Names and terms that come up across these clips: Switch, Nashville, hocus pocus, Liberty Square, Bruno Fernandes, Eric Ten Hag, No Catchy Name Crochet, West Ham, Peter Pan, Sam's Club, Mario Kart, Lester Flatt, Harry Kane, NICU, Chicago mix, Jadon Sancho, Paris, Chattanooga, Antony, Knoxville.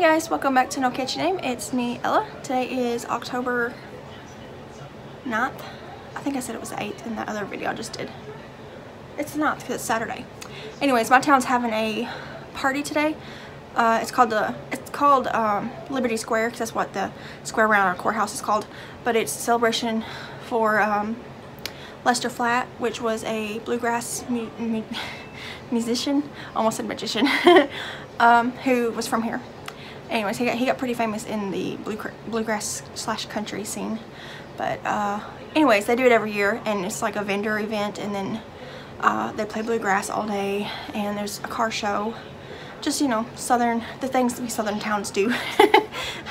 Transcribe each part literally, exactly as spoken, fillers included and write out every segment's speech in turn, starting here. Hey guys, welcome back to No Catchy Name. It's me, Ella. Today is October ninth. I think I said it was the eighth in that other video I just did. It's the ninth because it's Saturday. Anyways, my town's having a party today. Uh, it's called the it's called um, Liberty Square because that's what the square around our courthouse is called. But it's a celebration for um, Lester Flatt, which was a bluegrass mu mu musician, almost said magician, um, who was from here. Anyways, he got, he got pretty famous in the blue, bluegrass slash country scene. But uh, anyways, they do it every year, and it's like a vendor event, and then uh, they play bluegrass all day, and there's a car show. Just, you know, southern, the things that we southern towns do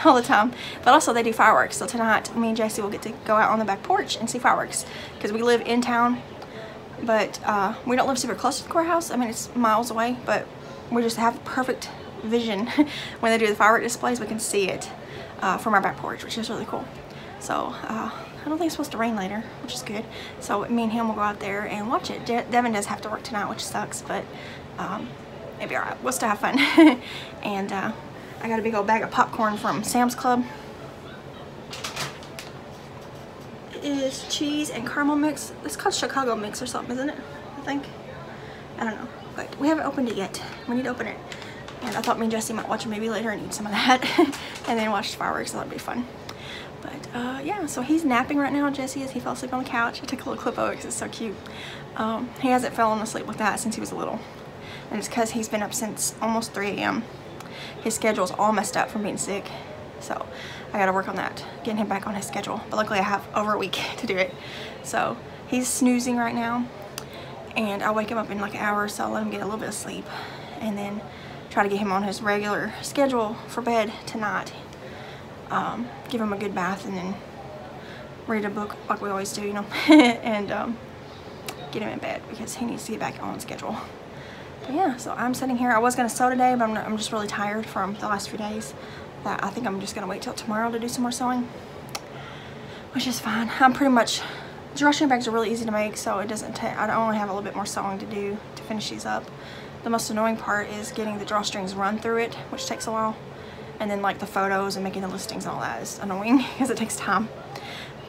all the time. But also they do fireworks, so tonight me and J C will get to go out on the back porch and see fireworks, because we live in town, but uh, we don't live super close to the courthouse. I mean, it's miles away, but we just have perfect vision when they do the firework displays. We can see it uh, from our back porch, which is really cool. So uh, I don't think it's supposed to rain later, which is good. So me and him will go out there and watch it. De Devin does have to work tonight, which sucks, but um, it'll be alright. We'll still have fun. And uh, I got a big old bag of popcorn from Sam's Club. It is cheese and caramel mix. It's called Chicago mix or something, isn't it? I think. I don't know, but we haven't opened it yet. We need to open it. And I thought me and Jesse might watch a movie later and eat some of that, and then watch the fireworks, so that'd be fun. But uh, yeah, so he's napping right now. Jesse is. He fell asleep on the couch. I took a little clip of it because it's so cute. Um, he hasn't fallen asleep like that since he was little, and it's because he's been up since almost three A M His schedule's all messed up from being sick, so I gotta work on that, getting him back on his schedule. But luckily I have over a week to do it. So he's snoozing right now, and I'll wake him up in like an hour, so I'll let him get a little bit of sleep, and then try to get him on his regular schedule for bed tonight. Um, give him a good bath and then read a book like we always do, you know, and um, get him in bed because he needs to get back on schedule. But yeah, so I'm sitting here. I was going to sew today, but I'm, not, I'm just really tired from the last few days. That I think I'm just going to wait till tomorrow to do some more sewing, which is fine. I'm pretty much, rushing bags are really easy to make, so it doesn't take, I only have a little bit more sewing to do to finish these up. The most annoying part is getting the drawstrings run through it, which takes a while, and then like the photos and making the listings and all that is annoying because it takes time.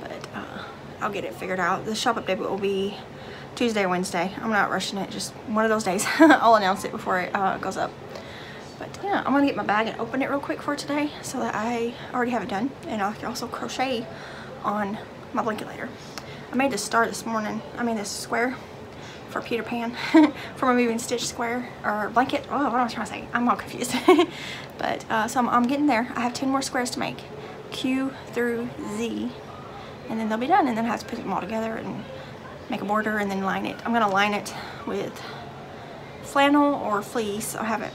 But uh, I'll get it figured out. The shop update will be Tuesday or Wednesday. I'm not rushing it, just one of those days. I'll announce it before it uh, goes up. But yeah, I'm gonna get my bag and open it real quick for today so that I already have it done, and I can also crochet on my blanket later. I made this star this morning. I mean this square for Peter Pan from a moving stitch square or blanket. Oh, what am I trying to say? I'm all confused. But uh, so I'm, I'm getting there. I have ten more squares to make, Q through Z, and then they'll be done, and then I have to put them all together and make a border and then line it. I'm gonna line it with flannel or fleece. I haven't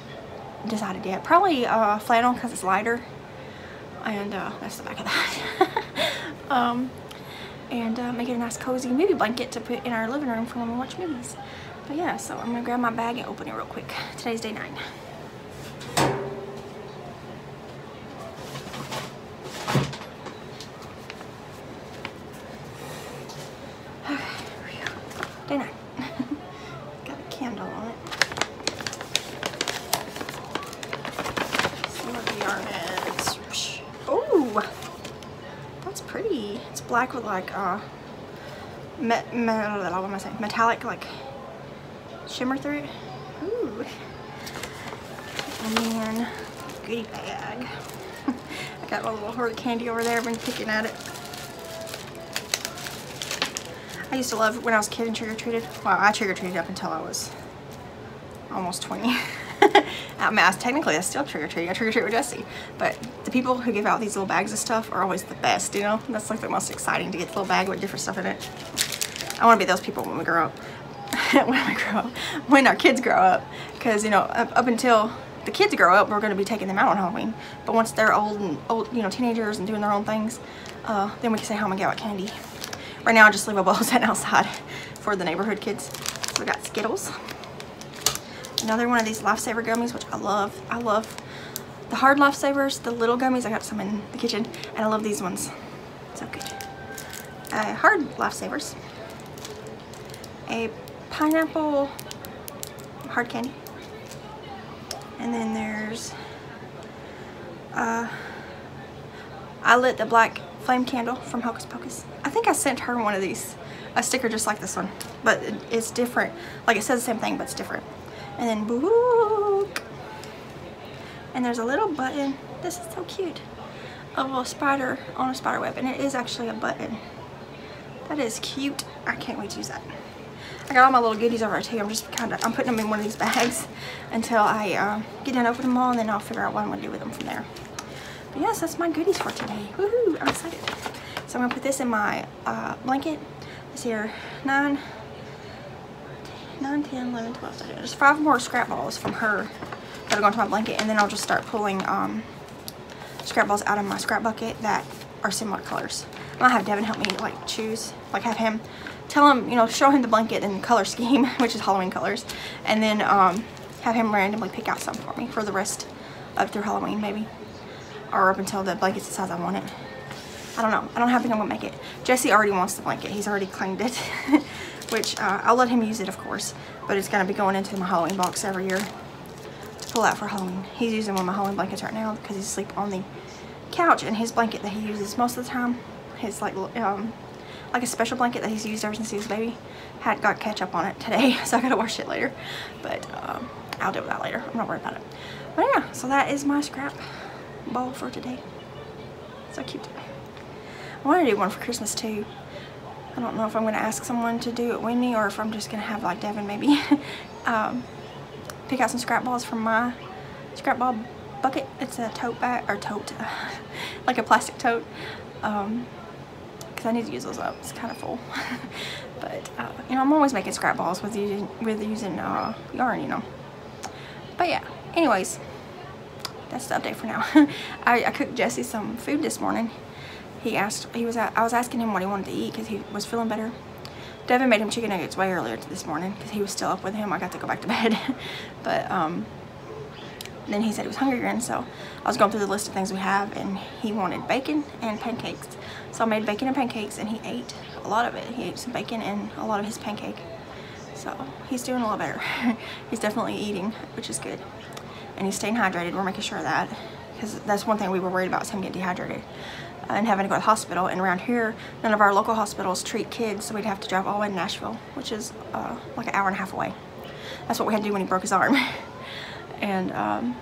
decided yet. Probably uh, flannel because it's lighter, and uh, that's the back of that. um, and uh, make it a nice cozy movie blanket to put in our living room for when we watch movies. But yeah, so I'm gonna grab my bag and open it real quick. Today's day nine. Okay, here we go. Day nine. Got a candle on it. Some of the yarn is. Ooh! That's pretty. It's black with like uh, met, met, what am I saying? Metallic like shimmer through it. Ooh. And then goodie bag. I got my little hoard of candy over there. I've been picking at it. I used to love when I was a kid and trick-or-treated. Well, I trick-or-treated up until I was almost twenty. I mean, I was technically I still trick-or-treat. I trick-or-treat with Jessie, but the people who give out these little bags of stuff are always the best, you know? That's like the most exciting, to get the little bag with different stuff in it. I want to be those people when we grow up. when we grow up. When our kids grow up. Because, you know, up, up until the kids grow up, we're going to be taking them out on Halloween. But once they're old and old, you know, teenagers and doing their own things, uh, then we can stay home and get out candy. Right now, I just leave a bowl set outside for the neighborhood kids. So we got Skittles. Another one of these Lifesaver gummies, which I love. I love the hard Lifesavers, the little gummies. I got some in the kitchen, and I love these ones. So good. Uh, hard Lifesavers. A pineapple hard candy. And then there's uh, I lit the black flame candle from Hocus Pocus. I think I sent her one of these, a sticker just like this one, but it's different. Like it says the same thing, but it's different. And then boop, and there's a little button. This is so cute. A little spider on a spider web, and it is actually a button. That is cute. I can't wait to use that. I got all my little goodies over too. I'm just kind of, I'm putting them in one of these bags until I uh, get done opening them all, and then I'll figure out what I'm going to do with them from there. But yes, that's my goodies for today. Woohoo! I'm excited. So I'm going to put this in my uh, blanket. This here, nine, ten, eleven, twelve, thirteen. There's five more scrap balls from her that are going to my blanket, and then I'll just start pulling um, scrap balls out of my scrap bucket that are similar colors. I'm going to have Devin help me like choose, like have him tell him, you know, show him the blanket and color scheme, which is Halloween colors, and then um, have him randomly pick out some for me for the rest up through Halloween maybe, or up until the blanket's the size I want it. I don't know. I don't think I'm going to make it. Jesse already wants the blanket. He's already claimed it, which uh, I'll let him use it, of course, but it's going to be going into my Halloween box every year to pull out for Halloween. He's using one of my Halloween blankets right now because he's asleep on the couch, and his blanket that he uses most of the time, his like um, like a special blanket that he's used ever since he was a baby, had got ketchup on it today, so I gotta wash it later, but um, I'll deal with that later. I'm not worried about it. But yeah, so that is my scrap ball for today. So cute. I want to do one for Christmas too. I don't know if I'm gonna ask someone to do it with me, or if I'm just gonna have like Devin maybe um, pick out some scrap balls from my scrap ball bucket. It's a tote bag, or tote, uh, like a plastic tote. Um, I need to use those up. It's kind of full. But uh, you know, I'm always making scrap balls with using with using uh, yarn, you know. But yeah, anyways, that's the update for now. I, I cooked Jesse some food this morning. He asked, he was I was asking him what he wanted to eat because he was feeling better. Devin made him chicken nuggets way earlier this morning because he was still up with him. I got to go back to bed. But um, then he said he was hungry again, so I was going through the list of things we have, and he wanted bacon and pancakes. So I made bacon and pancakes, and he ate a lot of it. He ate some bacon and a lot of his pancake. So he's doing a lot better. He's definitely eating, which is good. And he's staying hydrated. We're making sure of that, because that's one thing we were worried about, was him getting dehydrated and having to go to the hospital. And around here, none of our local hospitals treat kids, so we'd have to drive all the way to Nashville, which is uh, like an hour and a half away. That's what we had to do when he broke his arm. And um,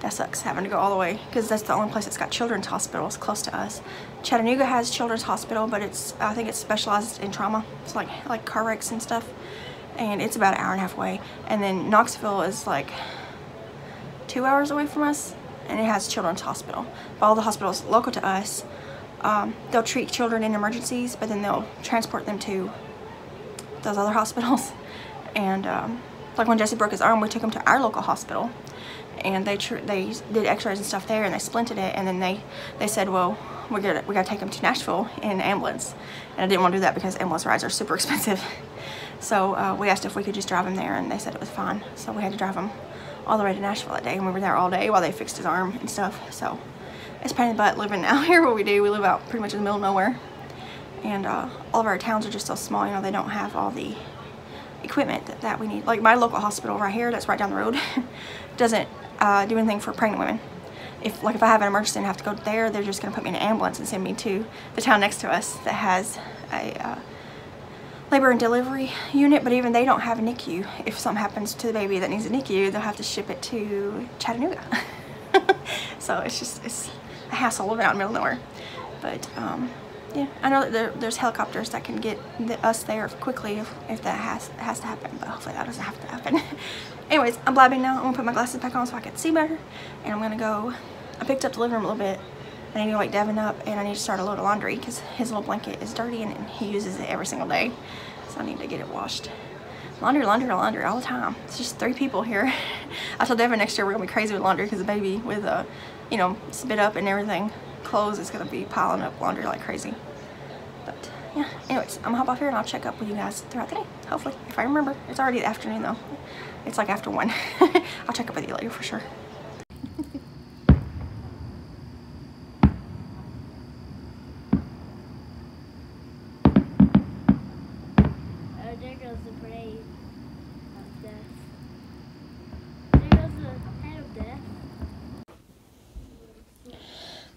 that sucks, having to go all the way, because that's the only place that's got children's hospitals close to us. Chattanooga has children's hospital, but it's I think it's specialized in trauma. It's like like car wrecks and stuff, and it's about an hour and a half away. And then Knoxville is like two hours away from us, and it has children's hospital. But all the hospitals local to us, um, they'll treat children in emergencies, but then they'll transport them to those other hospitals. And um, like when Jesse broke his arm, we took him to our local hospital, and they tr they did x-rays and stuff there, and they splinted it, and then they they said, well, we're gonna we gotta take him to Nashville in an ambulance, and I didn't want to do that because ambulance rides are super expensive. So uh, we asked if we could just drive him there, and they said it was fine. So we had to drive him all the way to Nashville that day, and we were there all day while they fixed his arm and stuff. So it's pain in the butt living out here. What we do, we live out pretty much in the middle of nowhere, and uh, all of our towns are just so small, you know, they don't have all the equipment that, that we need. Like my local hospital right here, that's right down the road, doesn't uh, do anything for pregnant women. If like if I have an emergency and have to go there, they're just gonna put me in an ambulance and send me to the town next to us that has a uh, labor and delivery unit. But even they don't have a N I C U. If something happens to the baby that needs a N I C U, they'll have to ship it to Chattanooga. So it's just it's a hassle living out in the middle of nowhere. But um, yeah, I know that there, there's helicopters that can get the, us there quickly if, if that has has to happen, but hopefully that doesn't have to happen. Anyways, I'm blabbing now. I'm gonna put my glasses back on so I can see better, and I'm gonna go. I picked up the living room a little bit. I need to wake Devin up, and I need to start a load of laundry because his little blanket is dirty, and, and he uses it every single day, so I need to get it washed. Laundry, laundry, laundry all the time. It's just three people here. I told Devin next year we're gonna be crazy with laundry because the baby with a, uh, you know, spit up and everything. Clothes is gonna be piling up laundry like crazy. But yeah, anyways, I'm gonna hop off here and I'll check up with you guys throughout the day, hopefully, if I remember. It's already the afternoon though. It's like after one. I'll check up with you later for sure.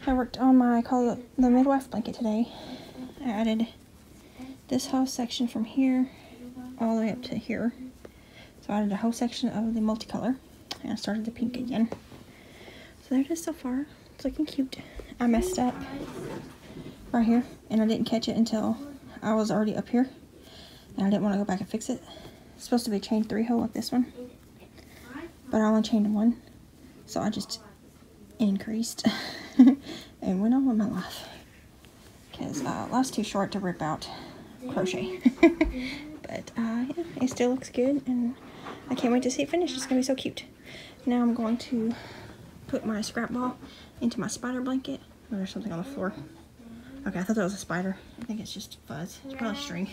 I worked on my Call the Midwife blanket today. I added this whole section from here all the way up to here. So I did a whole section of the multicolor, and I started the pink again. So there it is so far. It's looking cute. I messed up right here, and I didn't catch it until I was already up here, and I didn't want to go back and fix it. It's supposed to be chain three hole like this one, but I only chained one, so I just increased and went on with my life, because uh, life's too short to rip out crochet. But uh, yeah, it still looks good, and I can't wait to see it finished. It's gonna be so cute. Now I'm going to put my scrap ball into my spider blanket. Oh, there's something on the floor. Okay, I thought that was a spider. I think it's just fuzz. It's probably string.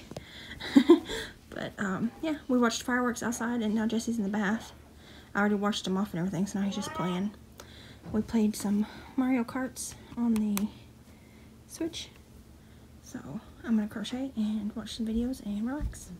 But um, yeah, we watched fireworks outside, and now Jesse's in the bath. I already washed him off and everything, so now he's just playing. We played some Mario Karts on the Switch. So I'm gonna crochet and watch some videos and relax.